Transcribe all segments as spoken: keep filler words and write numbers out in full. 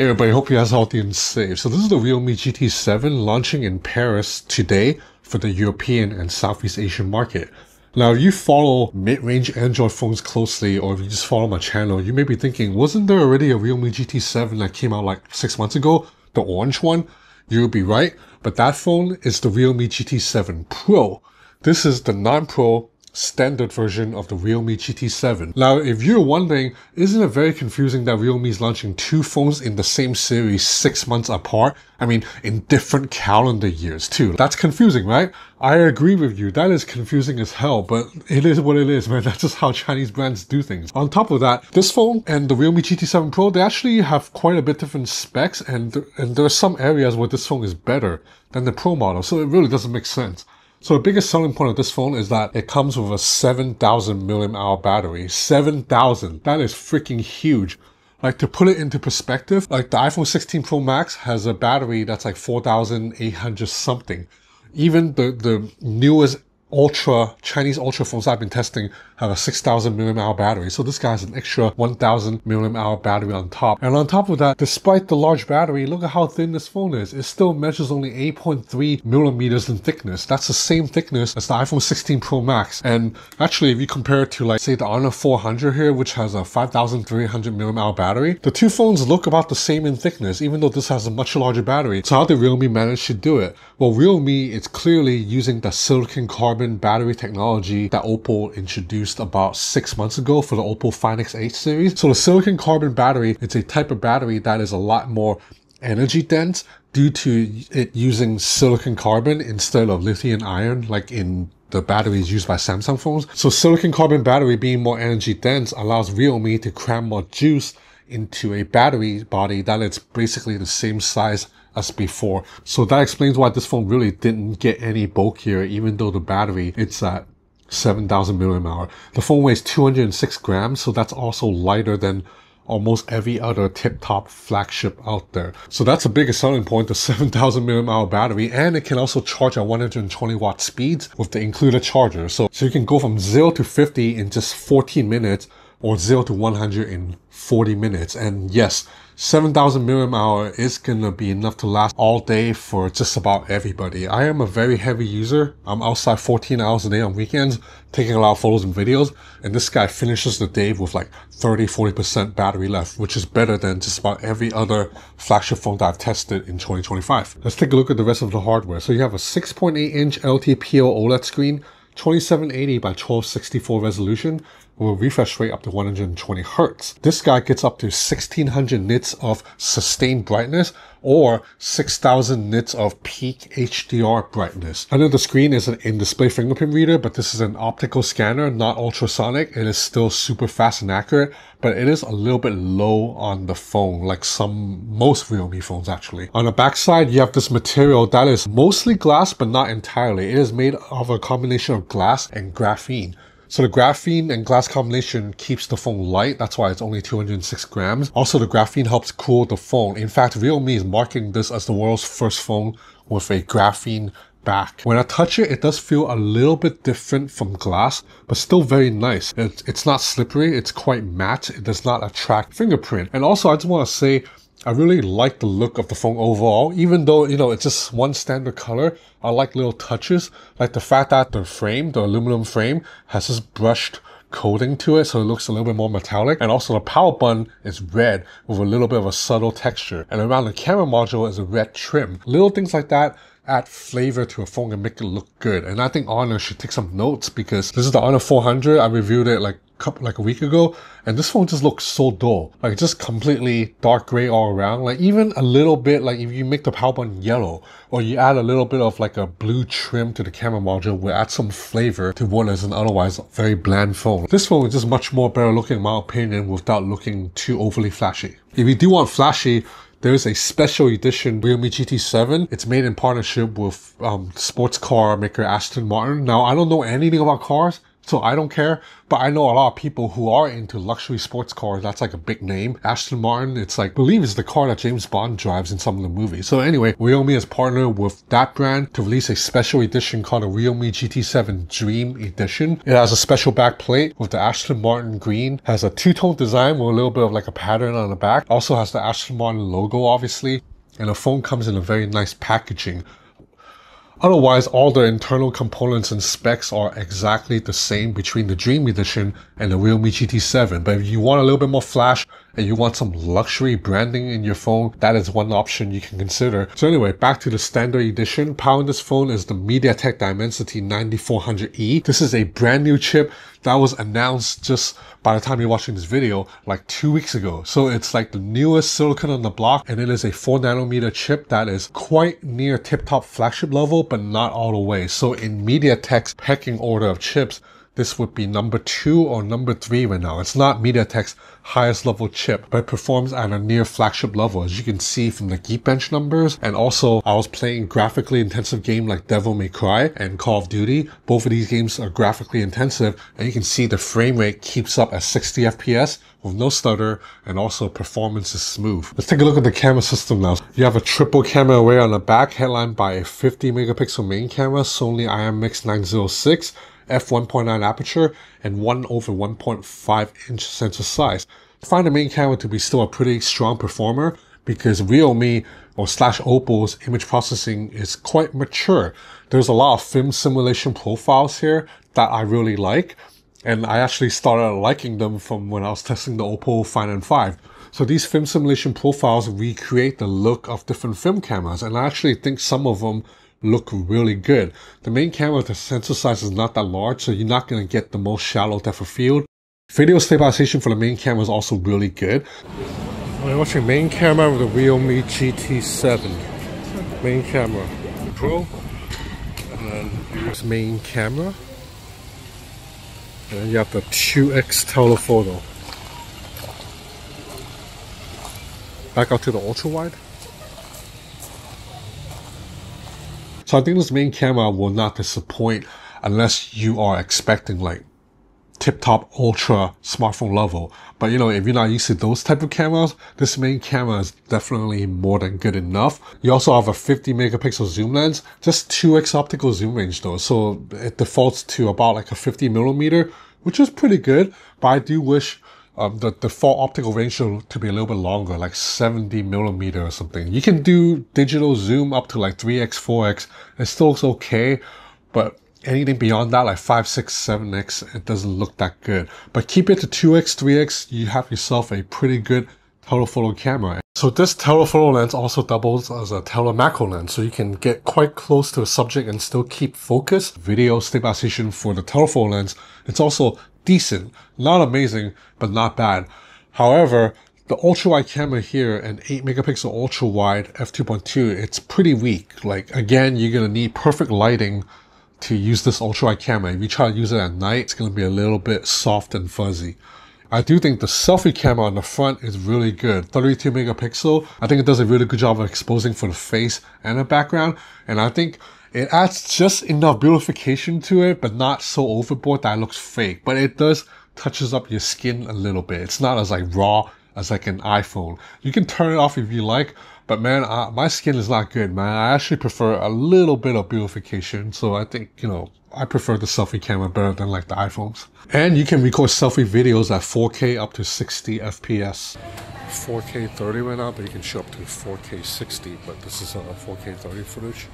Hey everybody, hope you guys are healthy and safe. So this is the Realme G T seven launching in Paris today for the European and Southeast Asian market. Now, if you follow mid-range Android phones closely, or if you just follow my channel, you may be thinking, wasn't there already a Realme G T seven that came out like six months ago? The orange one? You'll be right, but that phone is the Realme G T seven Pro. This is the non-Pro standard version of the Realme G T seven. Now, if you're wondering, isn't it very confusing that Realme is launching two phones in the same series six months apart? I mean, in different calendar years too. That's confusing, right? I agree with you. That is confusing as hell, but it is what it is, man. That's just how Chinese brands do things. On top of that, this phone and the Realme G T seven Pro, they actually have quite a bit different specs, and, and there are some areas where this phone is better than the Pro model, so it really doesn't make sense. So the biggest selling point of this phone is that it comes with a seven thousand milliamp hour battery. seven thousand! That is freaking huge. Like, to put it into perspective, like the iPhone sixteen Pro Max has a battery that's like four thousand eight hundred something. Even the, the newest Ultra, Chinese Ultra phones I've been testing have a six thousand milliamp hour battery. So this guy has an extra one thousand milliamp hour battery on top. And on top of that, despite the large battery, look at how thin this phone is. It still measures only eight point three millimeters in thickness. That's the same thickness as the iPhone sixteen Pro Max. And actually, if you compare it to, like, say the Honor four hundred here, which has a five thousand three hundred milliamp hour battery, the two phones look about the same in thickness, even though this has a much larger battery. So how did Realme manage to do it? Well, Realme is clearly using the silicon carbon battery technology that Oppo introduced about six months ago for the Oppo Find X eight series. So the silicon carbon battery, it's a type of battery that is a lot more energy dense due to it using silicon carbon instead of lithium ion, like in the batteries used by Samsung phones. So silicon carbon battery being more energy dense allows Realme to cram more juice into a battery body that is basically the same size as before. So that explains why this phone really didn't get any bulkier, even though the battery, it's at seven thousand milliamp hour. The phone weighs two hundred six grams, so that's also lighter than almost every other tip-top flagship out there. So that's the biggest selling point, the seven thousand milliamp hour battery, and it can also charge at one hundred twenty watt speeds with the included charger. So, so you can go from zero to fifty in just fourteen minutes, or zero to one hundred in forty minutes. And yes, seven thousand milliamp hour is gonna be enough to last all day for just about everybody. I am a very heavy user. I'm outside fourteen hours a day on weekends, taking a lot of photos and videos, and this guy finishes the day with like thirty, forty percent battery left, which is better than just about every other flagship phone that I've tested in twenty twenty-five. Let's take a look at the rest of the hardware. So you have a six point eight inch L T P O OLED screen, twenty-seven eighty by twelve sixty-four resolution with a refresh rate up to one hundred twenty hertz. This guy gets up to sixteen hundred nits of sustained brightness, or six thousand nits of peak H D R brightness. Under the screen is an in-display fingerprint reader, but this is an optical scanner, not ultrasonic. It is still super fast and accurate, but it is a little bit low on the phone, like some most Realme phones actually. On the backside, you have this material that is mostly glass, but not entirely. It is made of a combination of glass and graphene. So the graphene and glass combination keeps the phone light. That's why it's only two hundred six grams. Also, the graphene helps cool the phone. In fact, Realme is marketing this as the world's first phone with a graphene back. When I touch it, it does feel a little bit different from glass, but still very nice. It, it's not slippery. It's quite matte. It does not attract fingerprint. And also, I just want to say, I really like the look of the phone overall, even though, you know, it's just one standard color. I like little touches, like the fact that the frame, the aluminum frame, has this brushed coating to it, so it looks a little bit more metallic. And also the power button is red with a little bit of a subtle texture. And around the camera module is a red trim. Little things like that add flavor to a phone and make it look good. And I think Honor should take some notes, because this is the Honor four hundred. I reviewed it like Couple, like a week ago, and this phone just looks so dull, like just completely dark gray all around. Like, even a little bit, like if you make the power button yellow, or you add a little bit of like a blue trim to the camera module, will add some flavor to what is an otherwise very bland phone. This phone is just much more better looking in my opinion, without looking too overly flashy. If you do want flashy, there's a special edition Realme G T seven. It's made in partnership with um, sports car maker Aston Martin. Now, I don't know anything about cars, so I don't care. But I know a lot of people who are into luxury sports cars. That's like a big name. Aston Martin, it's like, I believe it's the car that James Bond drives in some of the movies. So anyway, Realme has partnered with that brand to release a special edition called the Realme G T seven Dream Edition. It has a special back plate with the Aston Martin green, has a two-tone design with a little bit of like a pattern on the back. Also has the Aston Martin logo, obviously. And the phone comes in a very nice packaging. Otherwise, all the internal components and specs are exactly the same between the Dream Edition and the Realme G T seven. But if you want a little bit more flash and you want some luxury branding in your phone, that is one option you can consider. So anyway, back to the standard edition. Powering this phone is the MediaTek Dimensity ninety-four hundred E. This is a brand new chip that was announced just by the time you're watching this video, like two weeks ago. So it's like the newest silicon on the block, and it is a four nanometer chip that is quite near tip-top flagship level, but not all the way. So in MediaTek's pecking order of chips, this would be number two or number three right now. It's not MediaTek's highest level chip, but it performs at a near flagship level, as you can see from the Geekbench numbers. And also, I was playing graphically intensive game like Devil May Cry and Call of Duty. Both of these games are graphically intensive, and you can see the frame rate keeps up at sixty F P S with no stutter, and also performance is smooth. Let's take a look at the camera system now. You have a triple camera array on the back, headlined by a fifty megapixel main camera, Sony I M X nine oh six, f one point nine aperture, and one over one point five inch sensor size. I find the main camera to be still a pretty strong performer because Realme or slash Oppo's image processing is quite mature. There's a lot of film simulation profiles here that I really like, and I actually started liking them from when I was testing the Oppo Find N five. So these film simulation profiles recreate the look of different film cameras, and I actually think some of them look really good. The main camera, the sensor size is not that large, so you're not going to get the most shallow depth of field. Video stabilization for the main camera is also really good. We're watching main camera with the Realme G T seven. Main camera Pro. And then here's main camera. And you have the two X telephoto. Back out to the ultra wide. So I think this main camera will not disappoint unless you are expecting like tip-top ultra smartphone level. But you know, if you're not used to those type of cameras, this main camera is definitely more than good enough. You also have a fifty megapixel zoom lens, just two X optical zoom range though. So it defaults to about like a fifty millimeter, which is pretty good, but I do wish Um, the default optical range to be a little bit longer, like seventy millimeter or something. You can do digital zoom up to like three X, four X. It still looks okay, but anything beyond that, like five, six, seven X, it doesn't look that good. But keep it to two X, three X, you have yourself a pretty good telephoto camera. So this telephoto lens also doubles as a telemacro lens, so you can get quite close to a subject and still keep focus. Video stabilization for the telephoto lens, it's also decent, not amazing, but not bad. However, the ultra wide camera here, an eight megapixel ultra wide f two point two, it's pretty weak. Like again, you're gonna need perfect lighting to use this ultra wide camera. If you try to use it at night, it's gonna be a little bit soft and fuzzy. I do think the selfie camera on the front is really good, thirty-two megapixel. I think it does a really good job of exposing for the face and the background, and I think it adds just enough beautification to it, but not so overboard that it looks fake. But it does touches up your skin a little bit. It's not as like raw as like an iPhone. You can turn it off if you like, but man, I, my skin is not good, man. I actually prefer a little bit of beautification, so I think, you know, I prefer the selfie camera better than like the iPhones. And you can record selfie videos at four K up to sixty F P S. four K thirty right now, but you can show up to four K sixty, but this is a four K thirty footage.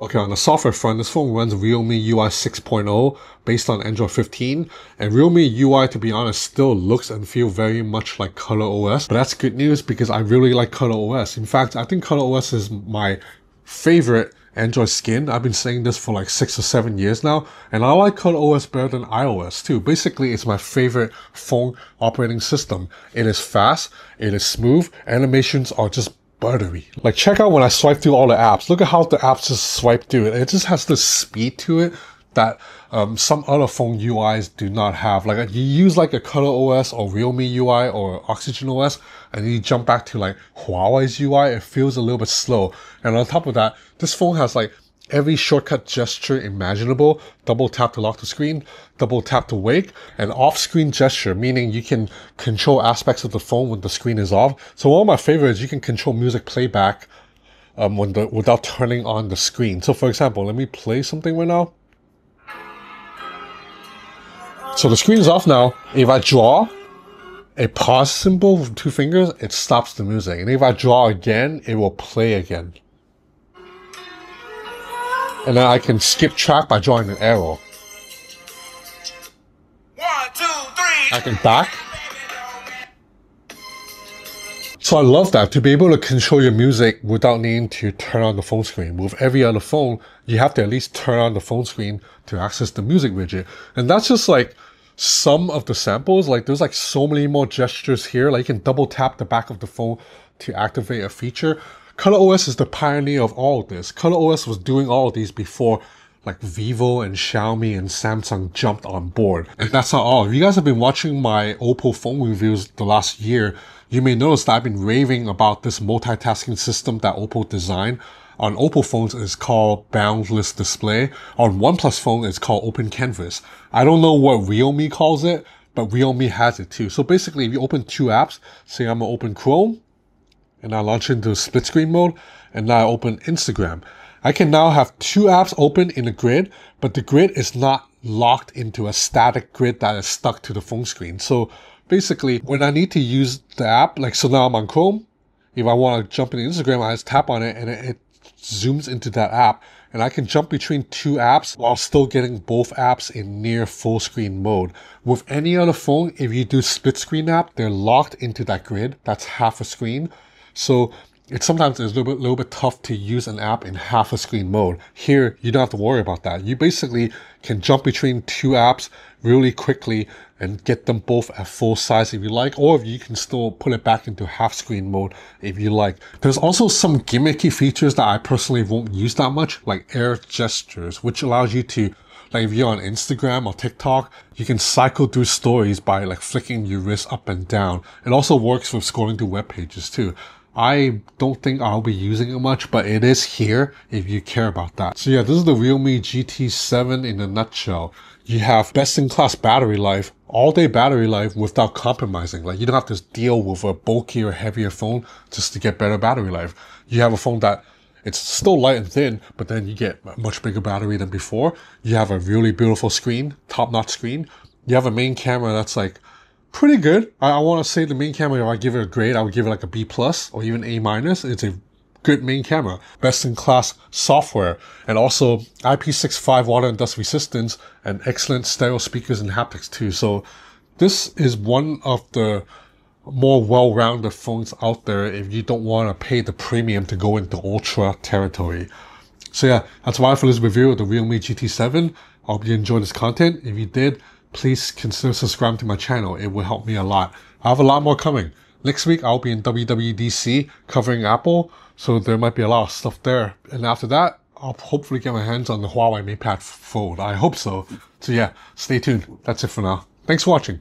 Okay, on the software front, this phone runs Realme U I six point oh based on Android fifteen, and Realme U I, to be honest, still looks and feel very much like ColorOS, but that's good news because I really like ColorOS. In fact, I think ColorOS is my favorite Android skin. I've been saying this for like six or seven years now, and I like ColorOS better than iOS too. Basically, it's my favorite phone operating system. It is fast, it is smooth, animations are just buttery. Like check out when I swipe through all the apps. Look at how the apps just swipe through it. It just has this speed to it that um, some other phone U Is do not have. Like you use like a ColorOS or Realme U I or OxygenOS, and you jump back to like Huawei's U I, it feels a little bit slow. And on top of that, this phone has like every shortcut gesture imaginable, double tap to lock the screen, double tap to wake, an off-screen gesture, meaning you can control aspects of the phone when the screen is off. So one of my favorites, you can control music playback um, when the, without turning on the screen. So for example, let me play something right now. So the screen is off now. If I draw a pause symbol with two fingers, it stops the music. And if I draw again, it will play again. And then I can skip track by drawing an arrow. One, two, three. I can back. So I love that, to be able to control your music without needing to turn on the phone screen. With every other phone, you have to at least turn on the phone screen to access the music widget. And that's just like some of the samples. Like there's like so many more gestures here. Like you can double tap the back of the phone to activate a feature. ColorOS is the pioneer of all of this. ColorOS was doing all of these before like Vivo and Xiaomi and Samsung jumped on board. And that's not all. If you guys have been watching my Oppo phone reviews the last year, you may notice that I've been raving about this multitasking system that Oppo designed. On Oppo phones, it's called Boundless Display. On OnePlus phone, it's called Open Canvas. I don't know what Realme calls it, but Realme has it too. So basically, if you open two apps, say I'm going to open Chrome, and I launch into split screen mode, and now I open Instagram. I can now have two apps open in a grid, but the grid is not locked into a static grid that is stuck to the phone screen. So basically, when I need to use the app, like so now I'm on Chrome, if I want to jump into Instagram, I just tap on it and it, it zooms into that app, and I can jump between two apps while still getting both apps in near full screen mode. With any other phone, if you do split screen app, they're locked into that grid, that's half a screen. So it's sometimes it's a little bit, little bit tough to use an app in half a screen mode. Here, you don't have to worry about that. You basically can jump between two apps really quickly and get them both at full size if you like, or if you can still put it back into half screen mode if you like. There's also some gimmicky features that I personally won't use that much, like air gestures, which allows you to, like if you're on Instagram or TikTok, you can cycle through stories by like flicking your wrist up and down. It also works with scrolling through web pages too. I don't think I'll be using it much, but it is here if you care about that. So yeah, this is the Realme G T seven in a nutshell. You have best-in-class battery life, all-day battery life without compromising. Like you don't have to deal with a bulkier, heavier phone just to get better battery life. You have a phone that it's still light and thin, but then you get a much bigger battery than before. You have a really beautiful screen, top-notch screen. You have a main camera that's like pretty good. I, I want to say the main camera, if I give it a grade, I would give it like a B plus or even A minus. It's a good main camera, best in class software, and also I P sixty-five water and dust resistance, and excellent stereo speakers and haptics too. So this is one of the more well-rounded phones out there if you don't want to pay the premium to go into ultra territory. So yeah, that's why for this review of the Realme G T seven. I hope you enjoyed this content. If you did, please consider subscribing to my channel. It will help me a lot. I have a lot more coming. Next week, I'll be in W W D C covering Apple, so there might be a lot of stuff there. And after that, I'll hopefully get my hands on the Huawei MatePad Fold. I hope so. So yeah, stay tuned. That's it for now. Thanks for watching.